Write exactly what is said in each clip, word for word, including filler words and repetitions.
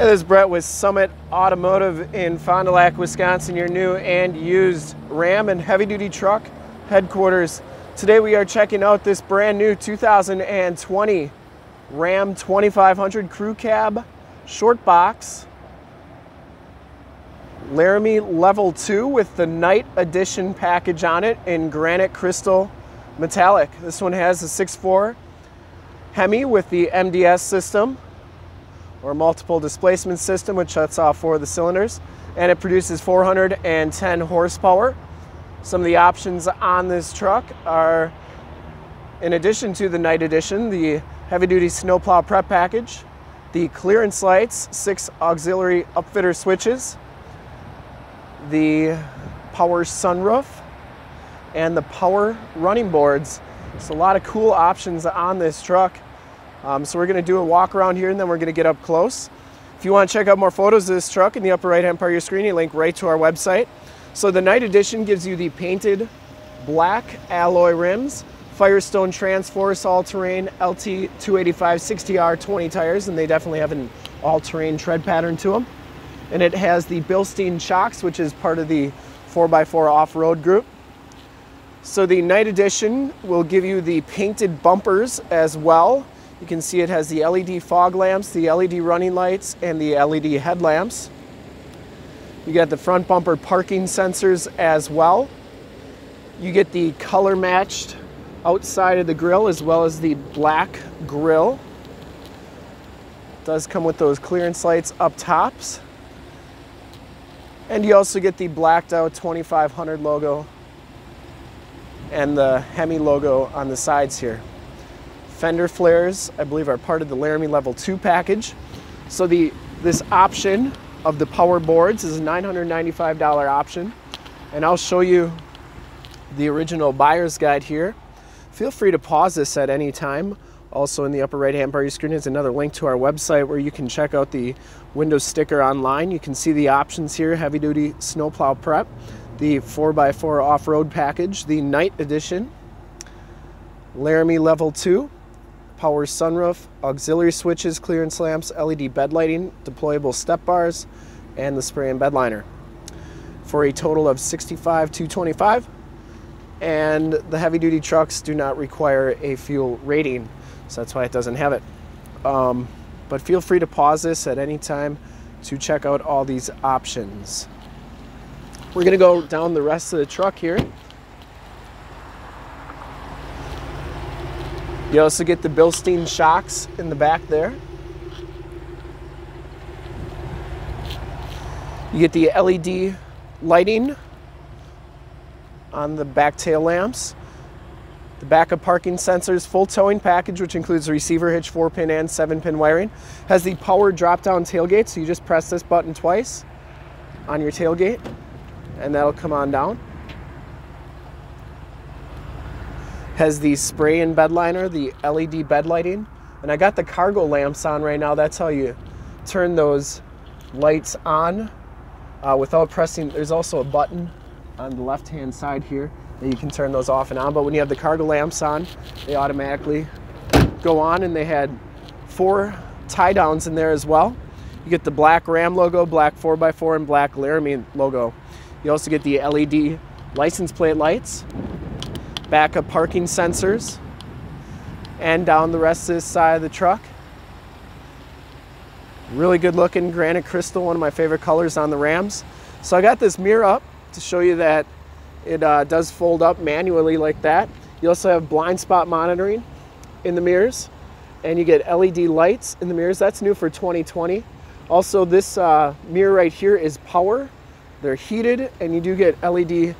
Hey, this is Brett with Summit Automotive in Fond du Lac, Wisconsin, your new and used Ram and heavy-duty truck headquarters. Today we are checking out this brand new two thousand twenty Ram twenty-five hundred Crew Cab Short Box Laramie Level two with the Night Edition package on it in Granite Crystal Metallic. This one has a six four Hemi with the M D S system, or multiple displacement system, which shuts off four of the cylinders, and it produces four hundred ten horsepower. Some of the options on this truck are, in addition to the Night Edition, the heavy-duty snowplow prep package, the clearance lights, six auxiliary upfitter switches, the power sunroof, and the power running boards. There's a lot of cool options on this truck. Um, so we're going to do a walk around here, and then we're going to get up close. If you want to check out more photos of this truck, in the upper right hand part of your screen, you link right to our website. So the Night Edition gives you the painted black alloy rims, Firestone Transforce all-terrain L T two eighty-five sixty R twenty tires, and they definitely have an all-terrain tread pattern to them. And it has the Bilstein shocks, which is part of the four by four off-road group. So the Night Edition will give you the painted bumpers as well. You can see it has the L E D fog lamps, the L E D running lights, and the L E D headlamps. You get the front bumper parking sensors as well. You get the color matched outside of the grille as well as the black grille. It does come with those clearance lights up tops. And you also get the blacked out twenty-five hundred logo and the Hemi logo on the sides here. Fender flares, I believe, are part of the Laramie Level two package. So the this option of the power boards is a nine hundred ninety-five dollar option. And I'll show you the original buyer's guide here. Feel free to pause this at any time. Also in the upper right-hand part of your screen is another link to our website where you can check out the Windows sticker online. You can see the options here: heavy-duty snowplow prep, the four by four off-road package, the Night Edition, Laramie Level two, power sunroof, auxiliary switches, clearance lamps, L E D bed lighting, deployable step bars, and the spray and bed liner, for a total of sixty-five thousand two hundred twenty-five dollars. And the heavy-duty trucks do not require a fuel rating, so that's why it doesn't have it. Um, but feel free to pause this at any time to check out all these options. We're going to go down the rest of the truck here. You also get the Bilstein shocks in the back there. You get the L E D lighting on the back tail lamps, the backup parking sensors, full towing package, which includes the receiver hitch, four pin and seven pin wiring. Has the power drop down tailgate, so you just press this button twice on your tailgate and that'll come on down. Has the spray and bed liner, the L E D bed lighting, and I got the cargo lamps on right now. That's how you turn those lights on uh, without pressing. There's also a button on the left hand side here that you can turn those off and on, but when you have the cargo lamps on, they automatically go on. And they had four tie downs in there as well. You get the black Ram logo, black four by four, and black Laramie logo. You also get the L E D license plate lights, backup parking sensors, and down the rest of this side of the truck. Really good looking granite crystal, one of my favorite colors on the Rams. So I got this mirror up to show you that it uh, does fold up manually like that. You also have blind spot monitoring in the mirrors, and you get L E D lights in the mirrors. That's new for twenty twenty. Also, this uh, mirror right here is power. They're heated, and you do get L E D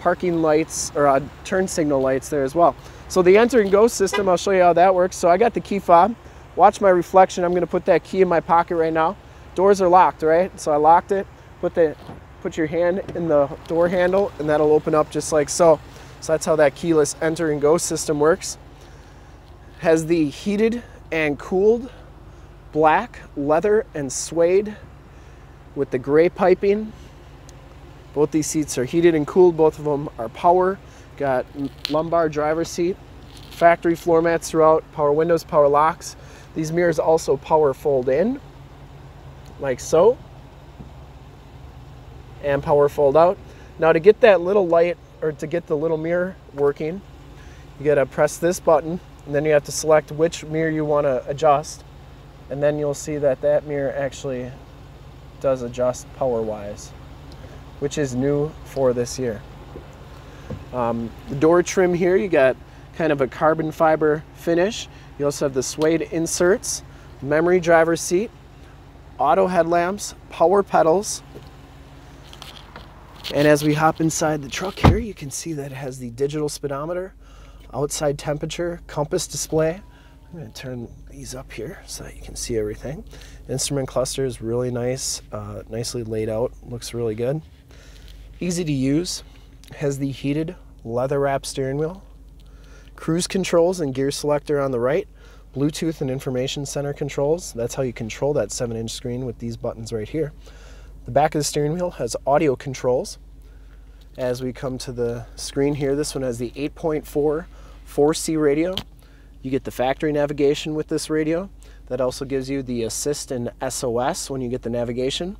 parking lights, or uh, turn signal lights there as well. So the enter and go system, I'll show you how that works. So I got the key fob. Watch my reflection. I'm going to put that key in my pocket right now. Doors are locked, right? So I locked it. Put the put your hand in the door handle, and that'll open up just like so. So that's how that keyless enter and go system works. Has the heated and cooled black leather and suede with the gray piping. Both these seats are heated and cooled. Both of them are power. Got lumbar driver's seat, factory floor mats throughout, power windows, power locks. These mirrors also power fold in. like so, and power fold out. Now to get that little light, or to get the little mirror working, you gotta press this button, and then you have to select which mirror you want to adjust, and then you'll see that that mirror actually does adjust power-wise, which is new for this year. Um, the door trim here, you got kind of a carbon fiber finish. You also have the suede inserts, memory driver's seat, auto headlamps, power pedals. And as we hop inside the truck here, you can see that it has the digital speedometer, outside temperature, compass display. I'm going to turn these up here so that you can see everything. The instrument cluster is really nice, uh, nicely laid out, looks really good. Easy to use, has the heated leather wrap steering wheel, cruise controls and gear selector on the right, Bluetooth and information center controls. That's how you control that seven inch screen with these buttons right here. The back of the steering wheel has audio controls. As we come to the screen here, this one has the eight point four four C radio. You get the factory navigation with this radio. That also gives you the assist and S O S when you get the navigation.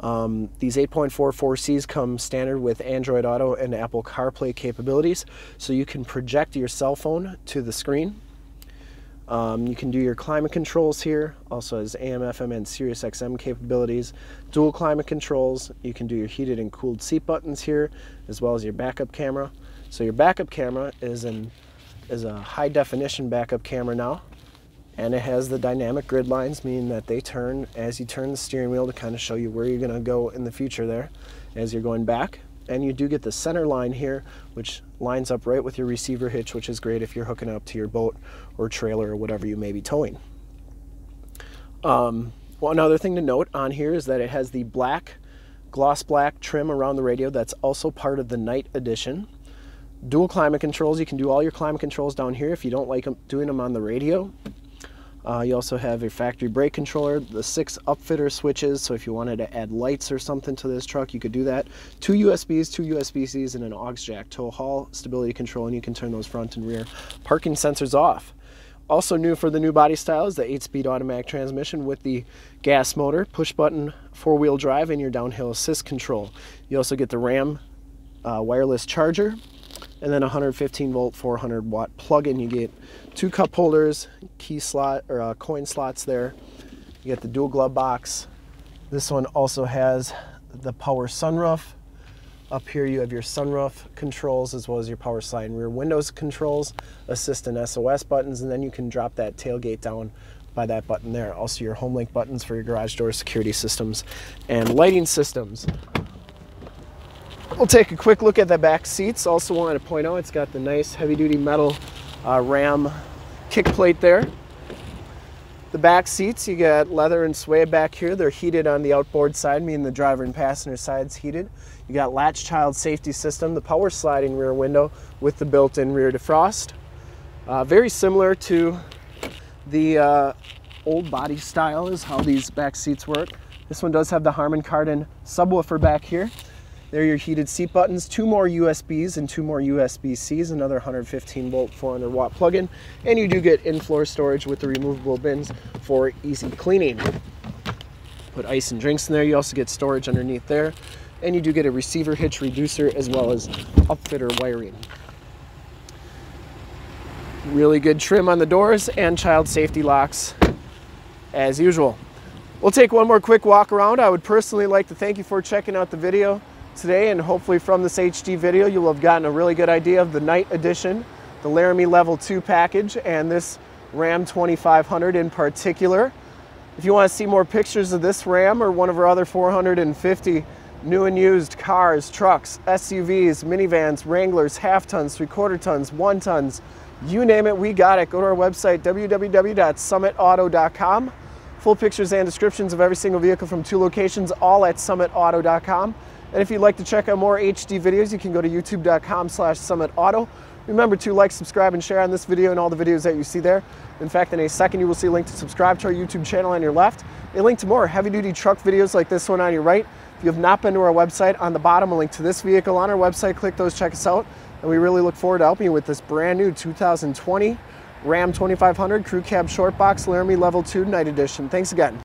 Um, these eight point four four Cs come standard with Android Auto and Apple CarPlay capabilities, so you can project your cell phone to the screen. Um, you can do your climate controls here, also has A M F M and Sirius X M capabilities, dual climate controls. You can do your heated and cooled seat buttons here, as well as your backup camera. So your backup camera is, an, is a high definition backup camera now, and it has the dynamic grid lines, meaning that they turn as you turn the steering wheel to kind of show you where you're going to go in the future there as you're going back. And you do get the center line here, which lines up right with your receiver hitch, which is great if you're hooking up to your boat or trailer or whatever you may be towing. Um, one other thing to note on here is that it has the black, gloss black trim around the radio. That's also part of the Night Edition. Dual climate controls. You can do all your climate controls down here if you don't like them, doing them on the radio. Uh, you also have a factory brake controller, the six upfitter switches, so if you wanted to add lights or something to this truck, you could do that. Two U S Bs, two U S B Cs, and an aux jack, tow haul, stability control, and you can turn those front and rear parking sensors off. Also new for the new body style is the eight speed automatic transmission with the gas motor, push button, four wheel drive, and your downhill assist control. You also get the RAM uh, wireless charger, and then one hundred fifteen volt, four hundred watt plug-in. You get two cup holders, key slot, or uh, coin slots there. You get the dual glove box. This one also has the power sunroof. Up here you have your sunroof controls, as well as your power side and rear windows controls, assist and S O S buttons, and then you can drop that tailgate down by that button there. Also your home link buttons for your garage door, security systems, and lighting systems. We'll take a quick look at the back seats. Also wanted to point out it's got the nice heavy-duty metal uh, RAM kick plate there. The back seats, you got leather and suede back here. They're heated on the outboard side, meaning the driver and passenger side's heated. You got latch child safety system, the power sliding rear window with the built-in rear defrost. Uh, very similar to the uh, old body style is how these back seats work. This one does have the Harman Kardon subwoofer back here. There are your heated seat buttons, two more U S Bs and two more U S B Cs, another one hundred fifteen volt, four hundred watt plug-in, and you do get in-floor storage with the removable bins for easy cleaning. Put ice and drinks in there. You also get storage underneath there, and you do get a receiver hitch reducer as well as upfitter wiring. Really good trim on the doors and child safety locks as usual. We'll take one more quick walk around. I would personally like to thank you for checking out the video today, and hopefully from this H D video you'll have gotten a really good idea of the Night Edition, the Laramie Level two package, and this Ram twenty-five hundred in particular. If you want to see more pictures of this Ram or one of our other four hundred fifty new and used cars, trucks, S U Vs, minivans, Wranglers, half tons, three quarter tons, one tons, you name it, we got it. Go to our website, w w w dot summit auto dot com. Full pictures and descriptions of every single vehicle from two locations, all at summit auto dot com. And if you'd like to check out more H D videos, you can go to youtube dot com slash summit auto. Remember to like, subscribe, and share on this video and all the videos that you see there. In fact, in a second, you will see a link to subscribe to our YouTube channel on your left, a link to more heavy-duty truck videos like this one on your right. If you have not been to our website, on the bottom, a link to this vehicle on our website. Click those, check us out, and we really look forward to helping you with this brand new two thousand twenty Ram twenty-five hundred Crew Cab Short Box Laramie Level two Night Edition. Thanks again.